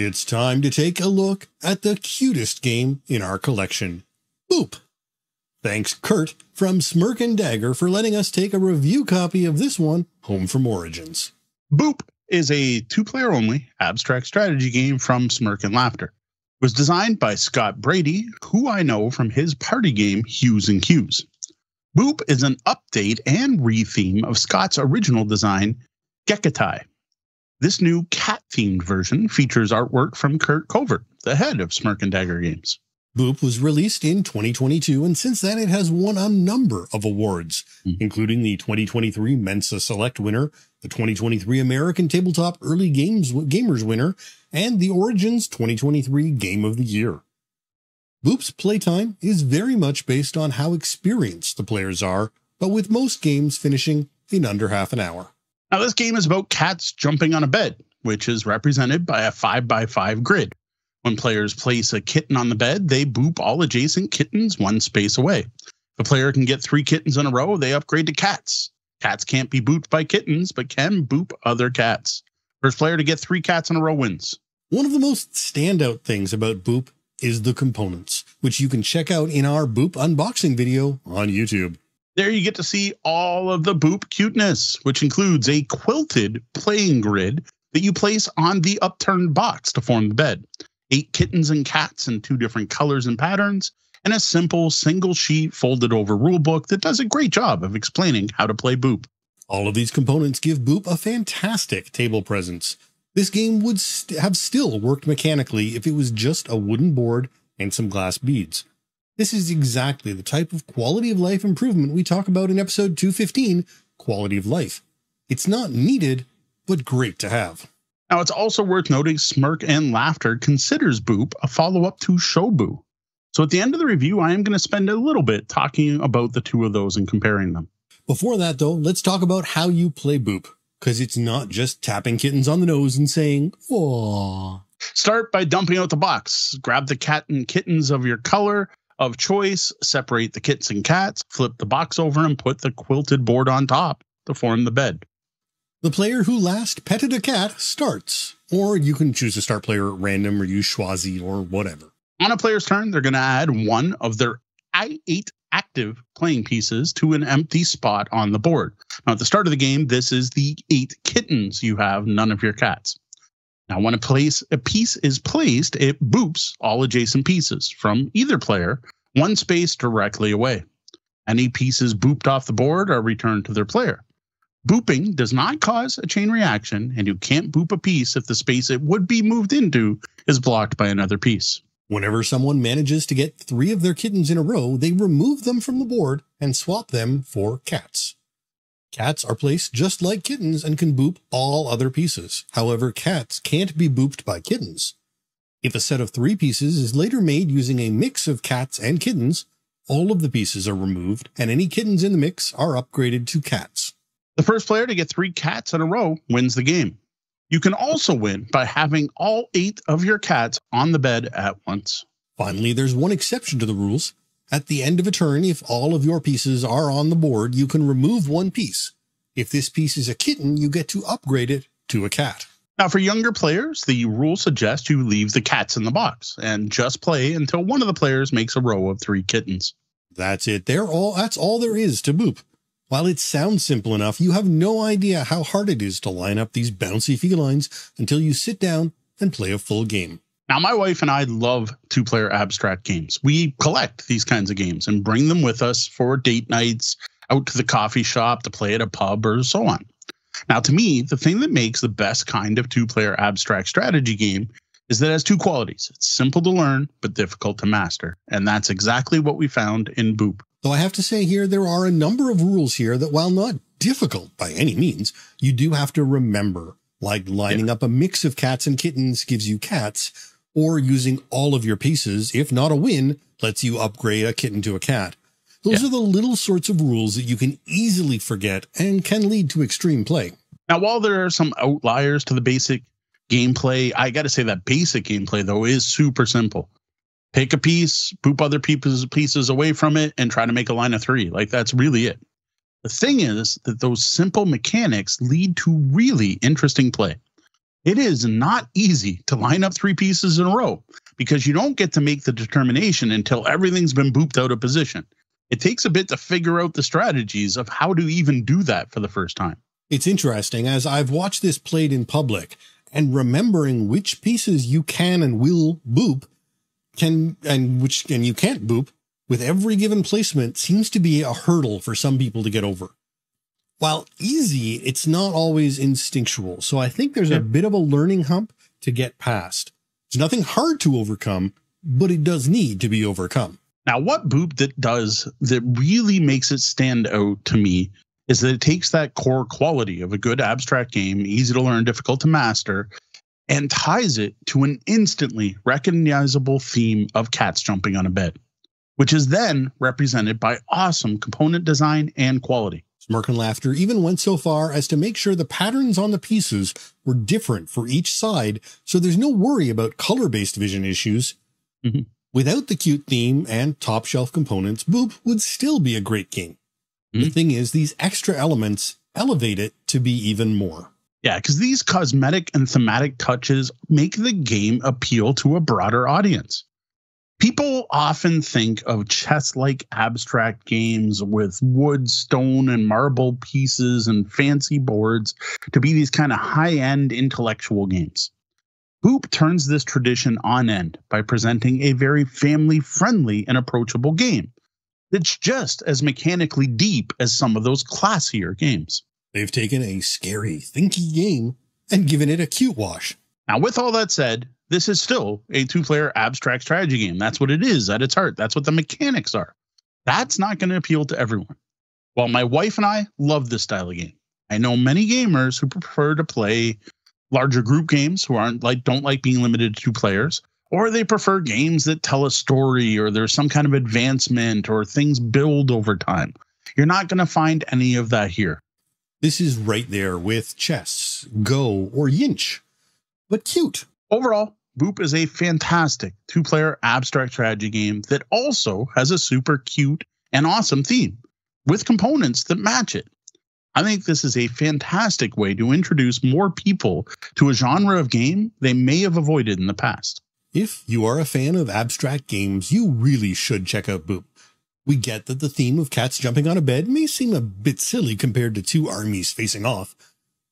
It's time to take a look at the cutest game in our collection, Boop. Thanks, Kurt, from Smirk and Dagger, for letting us take a review copy of this one home from Origins. Boop is a two-player-only abstract strategy game from Smirk and Laughter. It was designed by Scott Brady, who I know from his party game, Hues and Cues. Boop is an update and re-theme of Scott's original design, Gekatai. This new cat-themed version features artwork from Kurt Covert, the head of Smirk and Dagger Games. Boop was released in 2022, and since then it has won a number of awards, including the 2023 Mensa Select winner, the 2023 American Tabletop Early Games Gamers winner, and the Origins 2023 Game of the Year. Boop's playtime is very much based on how experienced the players are, but with most games finishing in under half an hour. Now, this game is about cats jumping on a bed, which is represented by a 5x5 grid. When players place a kitten on the bed, they boop all adjacent kittens one space away. If a player can get 3 kittens in a row, they upgrade to cats. Cats can't be booped by kittens, but can boop other cats. First player to get 3 cats in a row wins. One of the most standout things about Boop is the components, which you can check out in our Boop unboxing video on YouTube. There you get to see all of the Boop cuteness, which includes a quilted playing grid that you place on the upturned box to form the bed. 8 kittens and cats in 2 different colors and patterns, and a simple single-sheet folded-over rulebook that does a great job of explaining how to play Boop. All of these components give Boop a fantastic table presence. This game would have still worked mechanically if it was just a wooden board and some glass beads. This is exactly the type of quality of life improvement we talk about in episode 215, Quality of Life. It's not needed, but great to have. Now, it's also worth noting Smirk and Laughter considers Boop a follow-up to Shobu. So at the end of the review, I am going to spend a little bit talking about the two of those and comparing them. Before that, though, let's talk about how you play Boop, because it's not just tapping kittens on the nose and saying, aww. Start by dumping out the box. Grab the cat and kittens of your color of choice, separate the kittens and cats, flip the box over and put the quilted board on top to form the bed. The player who last petted a cat starts, or you can choose to start player at random or use Shwazi or whatever. On a player's turn, they're going to add 1 of their 8 active playing pieces to an empty spot on the board. Now, at the start of the game, this is the 8 kittens you have, none of your cats. Now, when a piece is placed, it boops all adjacent pieces from either player, 1 space directly away. Any pieces booped off the board are returned to their player. Booping does not cause a chain reaction, and you can't boop a piece if the space it would be moved into is blocked by another piece. Whenever someone manages to get 3 of their kittens in a row, they remove them from the board and swap them for cats. Cats are placed just like kittens and can boop all other pieces. However, cats can't be booped by kittens. If a set of 3 pieces is later made using a mix of cats and kittens, all of the pieces are removed, and any kittens in the mix are upgraded to cats. The first player to get 3 cats in a row wins the game. You can also win by having all 8 of your cats on the bed at once. Finally, there's one exception to the rules. At the end of a turn, if all of your pieces are on the board, you can remove 1 piece. If this piece is a kitten, you get to upgrade it to a cat. Now, for younger players, the rule suggests you leave the cats in the box and just play until one of the players makes a row of 3 kittens. That's it. That's all there is to Boop. While it sounds simple enough, you have no idea how hard it is to line up these bouncy felines until you sit down and play a full game. Now, my wife and I love two-player abstract games. We collect these kinds of games and bring them with us for date nights, out to the coffee shop, to play at a pub, or so on. Now, to me, the thing that makes the best kind of two-player abstract strategy game is that it has 2 qualities. It's simple to learn, but difficult to master. And that's exactly what we found in Boop. Though I have to say here, there are a number of rules here that, while not difficult by any means, you do have to remember, like lining up a mix of cats and kittens gives you cats, or using all of your pieces, if not a win, lets you upgrade a kitten to a cat. Those are the little sorts of rules that you can easily forget and can lead to extreme play. Now, while there are some outliers to the basic gameplay, I got to say that basic gameplay, though, is super simple. Take a piece, boop other people's pieces away from it, and try to make a line of 3. Like, that's really it. The thing is that those simple mechanics lead to really interesting play. It is not easy to line up three pieces in a row because you don't get to make the determination until everything's been booped out of position. It takes a bit to figure out the strategies of how to even do that for the first time. It's interesting, as I've watched this played in public, and remembering which pieces you can and will boop and you can't boop with every given placement seems to be a hurdle for some people to get over. While easy, it's not always instinctual. So I think there's a bit of a learning hump to get past. It's nothing hard to overcome, but it does need to be overcome. Now, what Boop does that really makes it stand out to me is that it takes that core quality of a good abstract game, easy to learn, difficult to master, and ties it to an instantly recognizable theme of cats jumping on a bed, which is then represented by awesome component design and quality. Smirk and Laughter even went so far as to make sure the patterns on the pieces were different for each side, so there's no worry about color-based vision issues. Mm-hmm. Without the cute theme and top-shelf components, Boop would still be a great game. Mm-hmm. The thing is, these extra elements elevate it to be even more. Yeah, because these cosmetic and thematic touches make the game appeal to a broader audience. People often think of chess-like abstract games with wood, stone, and marble pieces and fancy boards to be these kind of high-end intellectual games. Boop turns this tradition on end by presenting a very family-friendly and approachable game that's just as mechanically deep as some of those classier games. They've taken a scary, thinky game and given it a cute wash. Now, with all that said, this is still a two-player abstract strategy game. That's what it is at its heart. That's what the mechanics are. That's not going to appeal to everyone. While my wife and I love this style of game, I know many gamers who prefer to play larger group games who aren't like don't like being limited to two players, or they prefer games that tell a story or there's some kind of advancement or things build over time. You're not going to find any of that here. This is right there with chess, Go, or Yinch, but cute. Overall, Boop is a fantastic two-player abstract strategy game that also has a super cute and awesome theme with components that match it. I think this is a fantastic way to introduce more people to a genre of game they may have avoided in the past. If you are a fan of abstract games, you really should check out Boop. We get that the theme of cats jumping on a bed may seem a bit silly compared to two armies facing off,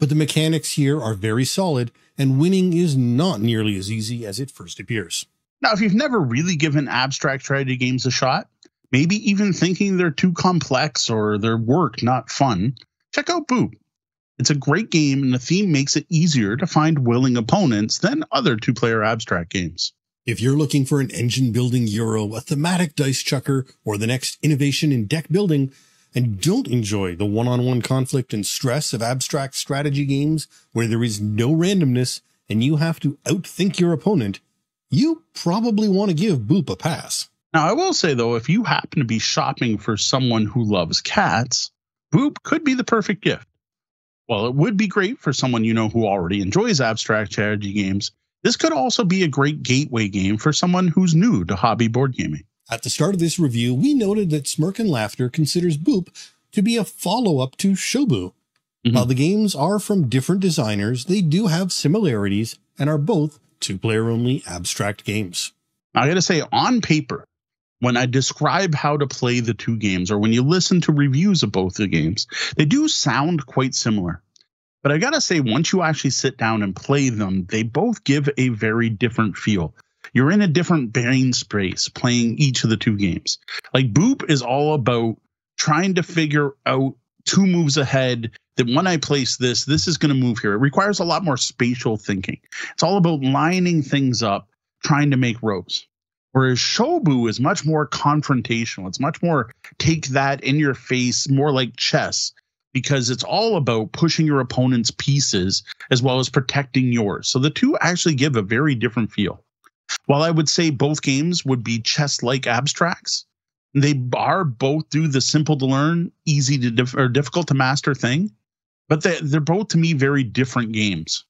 but the mechanics here are very solid, and winning is not nearly as easy as it first appears. Now, if you've never really given abstract strategy games a shot, maybe even thinking they're too complex or their work not fun, check out Boop. It's a great game, and the theme makes it easier to find willing opponents than other two-player abstract games. If you're looking for an engine-building Euro, a thematic dice chucker, or the next innovation in deck building, and don't enjoy the one-on-one conflict and stress of abstract strategy games where there is no randomness and you have to outthink your opponent, you probably want to give Boop a pass. Now, I will say, though, if you happen to be shopping for someone who loves cats, Boop could be the perfect gift. While it would be great for someone you know who already enjoys abstract strategy games, this could also be a great gateway game for someone who's new to hobby board gaming. At the start of this review, we noted that Smirk and Laughter considers Boop to be a follow-up to Shobu. Mm-hmm. While the games are from different designers, they do have similarities and are both two-player-only abstract games. I gotta say, on paper, when I describe how to play the two games, or when you listen to reviews of both the games, they do sound quite similar. But I gotta say, once you actually sit down and play them, they both give a very different feel. You're in a different brain space playing each of the two games. Like, Boop is all about trying to figure out two moves ahead, that when I place this, this is going to move here. It requires a lot more spatial thinking. It's all about lining things up, trying to make rows. Whereas Shobu is much more confrontational. It's much more take that in your face, more like chess, because it's all about pushing your opponent's pieces as well as protecting yours. So the two actually give a very different feel. While I would say both games would be chess-like abstracts, they are both do the simple-to-learn, difficult-to-master thing, but they're both, to me, very different games.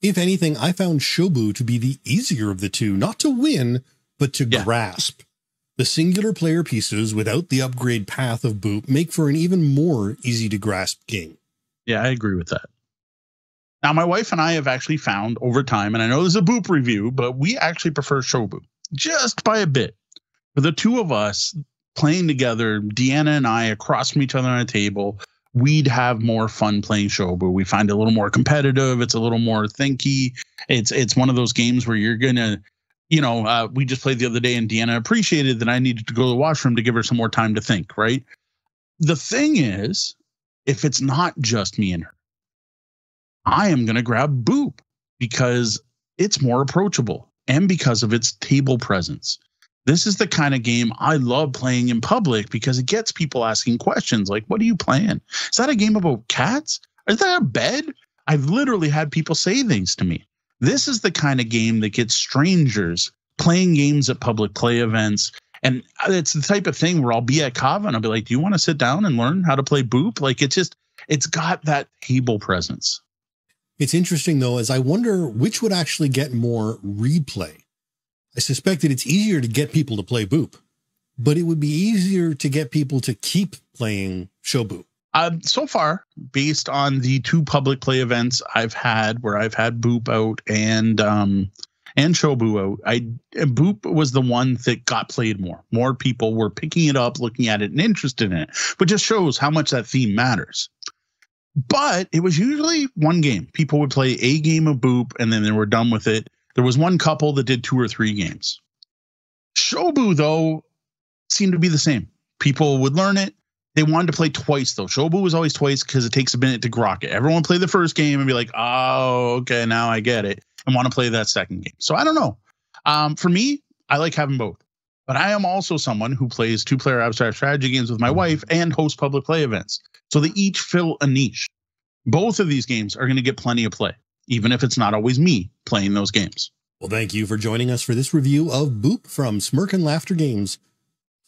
If anything, I found Shobu to be the easier of the two, not to win, but to grasp. The singular player pieces without the upgrade path of Boop make for an even more easy-to-grasp game. Yeah, I agree with that. Now, my wife and I have actually found over time, and I know there's a Boop review, but we actually prefer Shobu just by a bit. For the two of us playing together, Deanna and I across from each other on a table, we'd have more fun playing Shobu. We find it a little more competitive. It's a little more thinky. It's one of those games where you're going to, you know, we just played the other day and Deanna appreciated that I needed to go to the washroom to give her some more time to think, right? The thing is, if it's not just me and her, I am going to grab Boop because it's more approachable and because of its table presence. This is the kind of game I love playing in public because it gets people asking questions like, what are you playing? Is that a game about cats? Is that a bed? I've literally had people say things to me. This is the kind of game that gets strangers playing games at public play events. And it's the type of thing where I'll be at Kava and I'll be like, do you want to sit down and learn how to play Boop? Like it's got that table presence. It's interesting, though, as I wonder which would actually get more replay. I suspect that it's easier to get people to play Boop, but it would be easier to get people to keep playing Shobu. So far, based on the two public play events I've had where I've had Boop out and Shobu out, Boop was the one that got played more. More people were picking it up, looking at it, and interested in it, which just shows how much that theme matters. But it was usually one game. People would play a game of Boop, and then they were done with it. There was one couple that did 2 or 3 games. Shobu, though, seemed to be the same. People would learn it. They wanted to play twice, though. Shobu was always twice because it takes a minute to grok it. Everyone played the first game and be like, oh, okay, now I get it, and want to play that second game. So I don't know. For me, I like having both. But I am also someone who plays 2-player abstract strategy games with my wife and hosts public play events. So they each fill a niche. Both of these games are going to get plenty of play, even if it's not always me playing those games. Well, thank you for joining us for this review of Boop from Smirk and Laughter Games.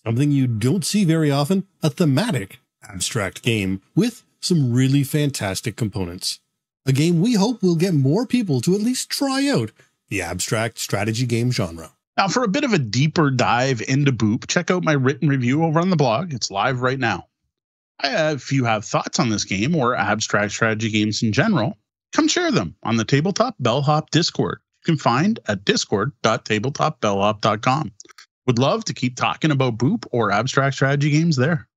Something you don't see very often, a thematic abstract game with some really fantastic components. A game we hope will get more people to at least try out the abstract strategy game genre. Now, for a bit of a deeper dive into Boop, check out my written review over on the blog. It's live right now. If you have thoughts on this game or abstract strategy games in general, come share them on the Tabletop Bellhop Discord. You can find at discord.tabletopbellhop.com. Would love to keep talking about Boop or abstract strategy games there.